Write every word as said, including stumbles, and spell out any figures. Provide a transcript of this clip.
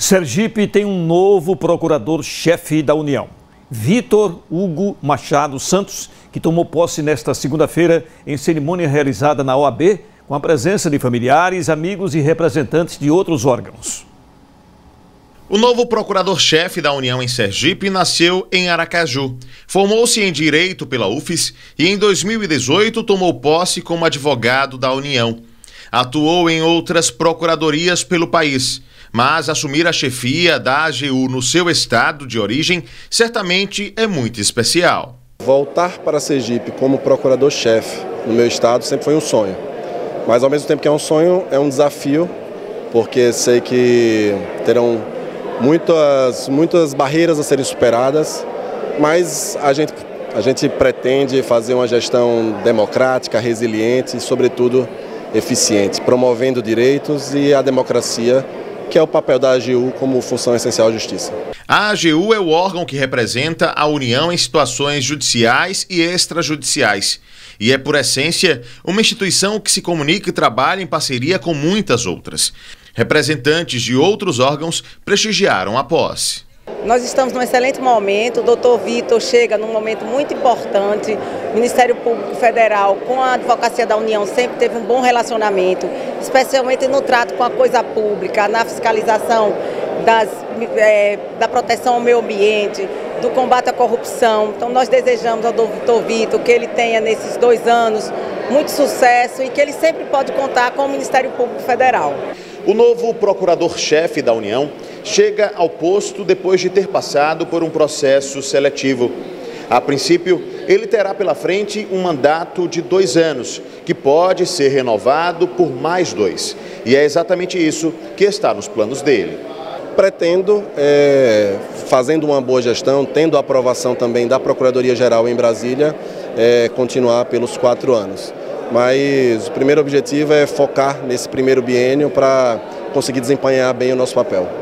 Sergipe tem um novo procurador-chefe da União, Victor Hugo Machado Santos, que tomou posse nesta segunda-feira em cerimônia realizada na O A B, com a presença de familiares, amigos e representantes de outros órgãos. O novo procurador-chefe da União em Sergipe nasceu em Aracaju. Formou-se em Direito pela U F E S e em dois mil e dezoito tomou posse como advogado da União. Atuou em outras procuradorias pelo país, mas assumir a chefia da A G U no seu estado de origem certamente é muito especial. Voltar para Sergipe como procurador-chefe no meu estado sempre foi um sonho, mas ao mesmo tempo que é um sonho, é um desafio, porque sei que terão muitas, muitas barreiras a serem superadas, mas a gente, a gente pretende fazer uma gestão democrática, resiliente e, sobretudo, eficiente, promovendo direitos e a democracia, que é o papel da A G U como função essencial à justiça. A A G U é o órgão que representa a União em situações judiciais e extrajudiciais e é, por essência, uma instituição que se comunica e trabalha em parceria com muitas outras. Representantes de outros órgãos prestigiaram a posse. Nós estamos num excelente momento, o doutor Victor chega num momento muito importante, o Ministério Público Federal com a Advocacia da União sempre teve um bom relacionamento, especialmente no trato com a coisa pública, na fiscalização das, é, da proteção ao meio ambiente, do combate à corrupção. Então nós desejamos ao doutor Victor que ele tenha nesses dois anos muito sucesso e que ele sempre pode contar com o Ministério Público Federal. O novo procurador-chefe da União chega ao posto depois de ter passado por um processo seletivo. A princípio, ele terá pela frente um mandato de dois anos, que pode ser renovado por mais dois. E é exatamente isso que está nos planos dele. Pretendo, é, fazendo uma boa gestão, tendo a aprovação também da Procuradoria-Geral em Brasília, é, continuar pelos quatro anos. Mas o primeiro objetivo é focar nesse primeiro biênio para conseguir desempenhar bem o nosso papel.